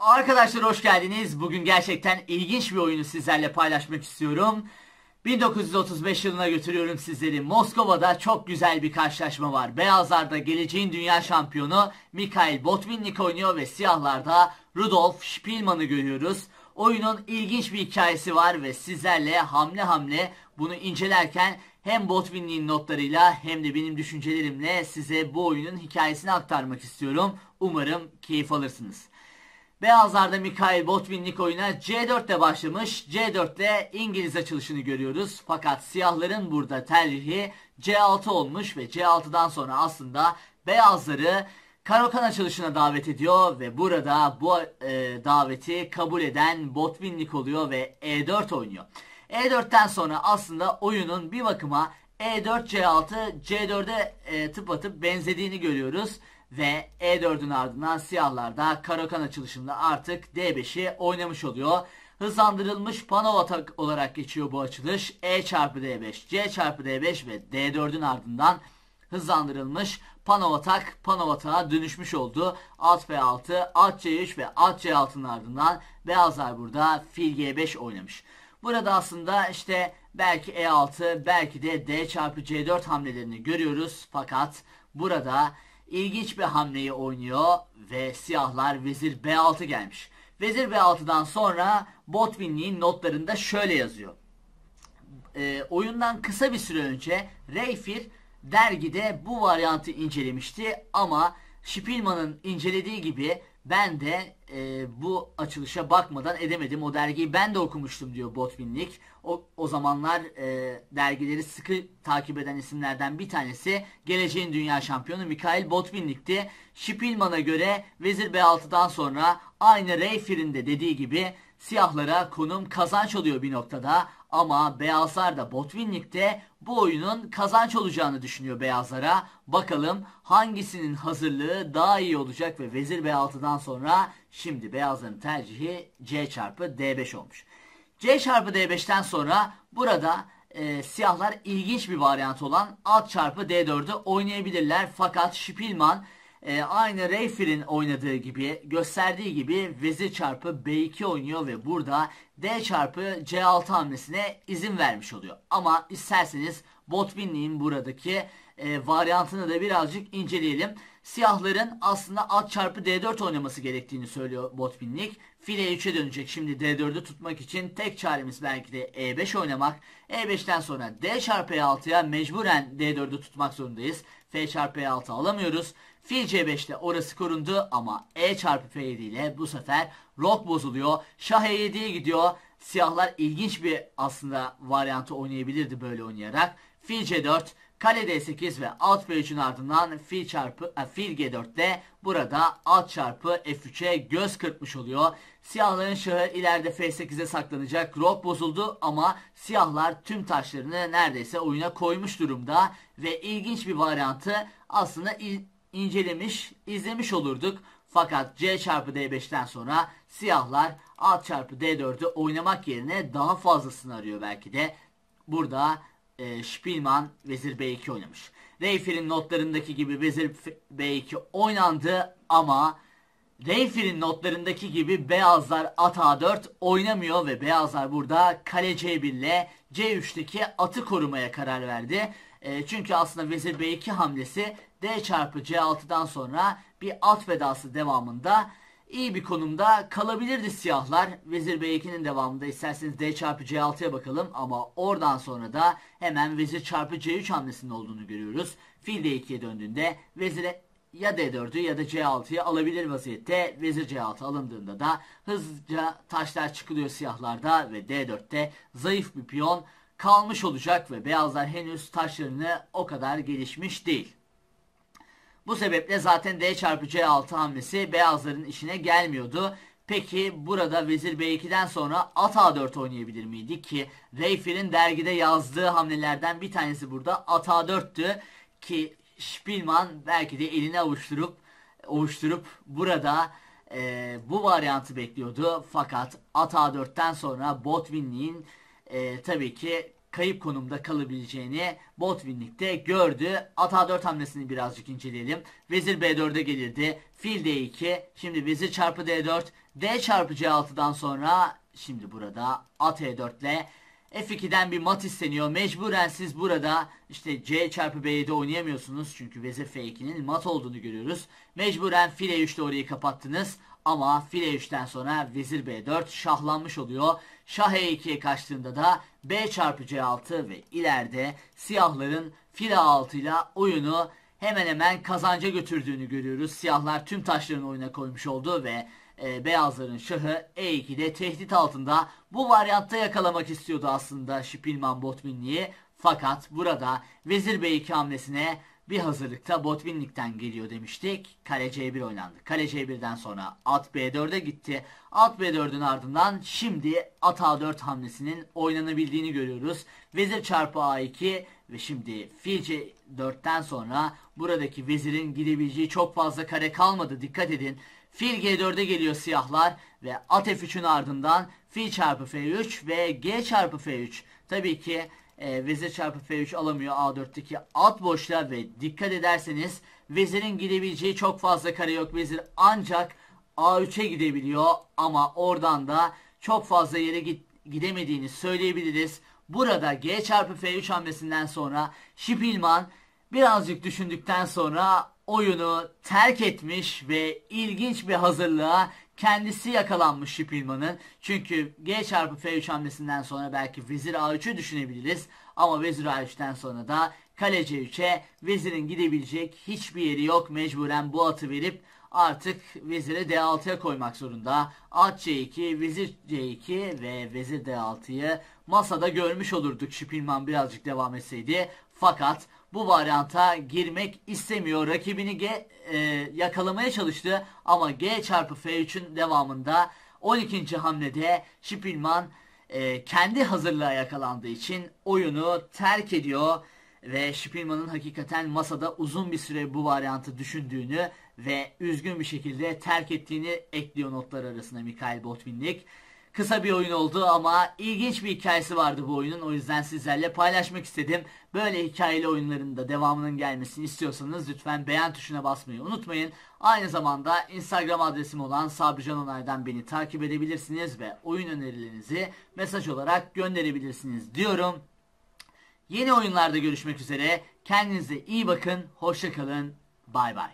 Arkadaşlar hoş geldiniz. Bugün gerçekten ilginç bir oyunu sizlerle paylaşmak istiyorum. 1935 yılına götürüyorum sizleri. Moskova'da çok güzel bir karşılaşma var. Beyazlarda geleceğin dünya şampiyonu Mikhail Botvinnik oynuyor ve siyahlarda Rudolf Spielmann'ı görüyoruz. Oyunun ilginç bir hikayesi var ve sizlerle hamle hamle bunu incelerken hem Botvinnik'in notlarıyla hem de benim düşüncelerimle size bu oyunun hikayesini aktarmak istiyorum. Umarım keyif alırsınız. Beyazlarda Mikhail Botvinnik oyuna C4 ile başlamış. C4 ile İngiliz açılışını görüyoruz. Fakat siyahların burada tercihi C6 olmuş ve C6'dan sonra aslında beyazları Caro-Kann açılışına davet ediyor ve burada bu daveti kabul eden Botvinnik oluyor ve E4 oynuyor. E4'ten sonra aslında oyunun bir bakıma E4, C6, C4'e tıpatıp benzediğini görüyoruz. Ve E4'ün ardından siyahlarda Caro-Kann açılışında artık D5'i oynamış oluyor. Hızlandırılmış panov atak olarak geçiyor bu açılış. E çarpı D5, C çarpı D5 ve D4'ün ardından hızlandırılmış panov atak panov atağa dönüşmüş oldu. At F6, at C3 ve at C6'nın ardından beyazlar burada fil G5 oynamış. Burada aslında işte belki E6 belki de D çarpı C4 hamlelerini görüyoruz. Fakat burada İlginç bir hamleyi oynuyor ve siyahlar vezir B6 gelmiş. Vezir B6'dan sonra Botvinnik'in notlarında şöyle yazıyor. Oyundan kısa bir süre önce Rayfield dergide bu varyantı incelemişti ama Spielmann'ın incelediği gibi ben de bu açılışa bakmadan edemedim. O dergiyi ben de okumuştum diyor Botvinnik. O zamanlar dergileri sıkı takip eden isimlerden bir tanesi geleceğin dünya şampiyonu Mikhail Botvinnik'ti. Spielmann'a göre vezir B6'dan sonra aynı Rayfield'in de dediği gibi siyahlara konum kazanç oluyor bir noktada. Ama beyazlar da Botvinnik de bu oyunun kazanç olacağını düşünüyor beyazlara. Bakalım hangisinin hazırlığı daha iyi olacak ve vezir B6'dan sonra şimdi beyazların tercihi C çarpı D5 olmuş. C çarpı D5'ten sonra burada siyahlar ilginç bir varyant olan at çarpı D4'ü oynayabilirler. Fakat Spielmann aynı Rayfield'in oynadığı gibi gösterdiği gibi vezir çarpı B2 oynuyor ve burada D çarpı C6 hamlesine izin vermiş oluyor. Ama isterseniz Botvinnik'in buradaki varyantını da birazcık inceleyelim. Siyahların aslında at çarpı D4 oynaması gerektiğini söylüyor Botvinnik. Fil E3'e dönecek şimdi D4'ü tutmak için tek çaremiz belki de E5 oynamak. E5'ten sonra D çarpı E6'ya mecburen D4'ü tutmak zorundayız. F çarpı E6 alamıyoruz. Fil C5 ile orası korundu ama E çarpı F7 ile bu sefer rok bozuluyor. Şah E7'ye gidiyor. Siyahlar ilginç bir aslında varyantı oynayabilirdi böyle oynayarak. Fil C4, kale D8 ve alt F3'ün ardından fil G4'te burada alt çarpı F3'e göz kırpmış oluyor. Siyahların şahı ileride F8'e saklanacak. Rok bozuldu ama siyahlar tüm taşlarını neredeyse oyuna koymuş durumda. Ve ilginç bir varyantı aslında incelemiş, izlemiş olurduk. Fakat C çarpı D5'ten sonra siyahlar alt çarpı D4'ü oynamak yerine daha fazlasını arıyor belki de. Burada Spielmann vezir B2 oynamış. Rayfield'in notlarındaki gibi vezir B2 oynandı ama Rayfield'in notlarındaki gibi beyazlar at A4 oynamıyor ve beyazlar burada kale C1 ile C3'teki atı korumaya karar verdi. Çünkü aslında vezir B2 hamlesi D çarpı C6'dan sonra bir at vedası devamında iyi bir konumda kalabilirdi siyahlar. Vezir B2'nin devamında isterseniz D çarpı C6'ya bakalım ama oradan sonra da hemen vezir çarpı C3 hamlesinin olduğunu görüyoruz. Fil D2'ye döndüğünde vezire ya D4'ü ya da C6'yı alabilir vaziyette. Vezir C6 alındığında da hızlıca taşlar çıkılıyor siyahlarda ve D4'te zayıf bir piyon kalmış olacak ve beyazlar henüz taşlarını o kadar gelişmiş değil. Bu sebeple zaten D çarpı C6 hamlesi beyazların işine gelmiyordu. Peki burada vezir B2'den sonra at A4 oynayabilir miydi ki Rayfield'in dergide yazdığı hamlelerden bir tanesi burada at A4'tü ki Spielmann belki de eline ovuşturup burada bu varyantı bekliyordu. Fakat at A4'ten sonra Botvinnik'in tabii ki kayıp konumda kalabileceğini Botvinnik de gördü. At A4 hamlesini birazcık inceleyelim. Vezir B4'e gelirdi. Fil D2. Şimdi vezir çarpı D4. D çarpı C6'dan sonra şimdi burada at E4 ile F2'den bir mat isteniyor. Mecburen siz burada işte C çarpı B7 oynayamıyorsunuz. Çünkü vezir F2'nin mat olduğunu görüyoruz. Mecburen file 3 ile orayı kapattınız. Ama file 3'ten sonra vezir B4 şahlanmış oluyor. Şah E2'ye kaçtığında da B çarpı C6 ve ileride siyahların file 6 ile oyunu hemen hemen kazanca götürdüğünü görüyoruz. Siyahlar tüm taşlarını oyuna koymuş oldu ve beyazların şahı E2'de tehdit altında. Bu varyantta yakalamak istiyordu aslında Spielmann Botvinnik'i. Fakat burada vezir B2 hamlesine bir hazırlıkta Botvinnik'ten geliyor demiştik. Kale C1 oynandı. Kale C1'den sonra at B4'e gitti. At B4'ün ardından şimdi at A4 hamlesinin oynanabildiğini görüyoruz. Vezir çarpı A2 ve şimdi fil C4'ten sonra buradaki vezirin gidebileceği çok fazla kare kalmadı. Dikkat edin. Fil G4'e geliyor siyahlar ve at F3'ün ardından fil çarpı F3 ve G çarpı F3. Tabii ki vezir çarpı F3 alamıyor. A4'teki at boşta ve dikkat ederseniz vezirin gidebileceği çok fazla kare yok. Vezir ancak A3'e gidebiliyor ama oradan da çok fazla yere gidemediğini söyleyebiliriz. Burada G çarpı F3 hamlesinden sonra Spielmann birazcık düşündükten sonra oyunu terk etmiş ve ilginç bir hazırlığa kendisi yakalanmış Spielmann'ın. Çünkü G çarpı F3 hamlesinden sonra belki vezir A3'ü düşünebiliriz. Ama vezir A3'ten sonra da kale C3'e vezirin gidebilecek hiçbir yeri yok. Mecburen bu atı verip artık vezire D6'ya koymak zorunda. At C2, vezir C2 ve vezir D6'yı masada görmüş olurduk Spielmann birazcık devam etseydi. Fakat bu varyanta girmek istemiyor. Rakibini yakalamaya çalıştı ama G çarpı F3'ün devamında 12. hamlede Spielmann kendi hazırlığa yakalandığı için oyunu terk ediyor. Ve Spielmann'ın hakikaten masada uzun bir süre bu varyantı düşündüğünü ve üzgün bir şekilde terk ettiğini ekliyor notlar arasında Mikhail Botvinnik. Kısa bir oyun oldu ama ilginç bir hikayesi vardı bu oyunun. O yüzden sizlerle paylaşmak istedim. Böyle hikayeli oyunların da devamının gelmesini istiyorsanız lütfen beğen tuşuna basmayı unutmayın. Aynı zamanda Instagram adresim olan Sabrican Onay'dan beni takip edebilirsiniz ve oyun önerilerinizi mesaj olarak gönderebilirsiniz diyorum. Yeni oyunlarda görüşmek üzere. Kendinize iyi bakın. Hoşça kalın. Bay bay.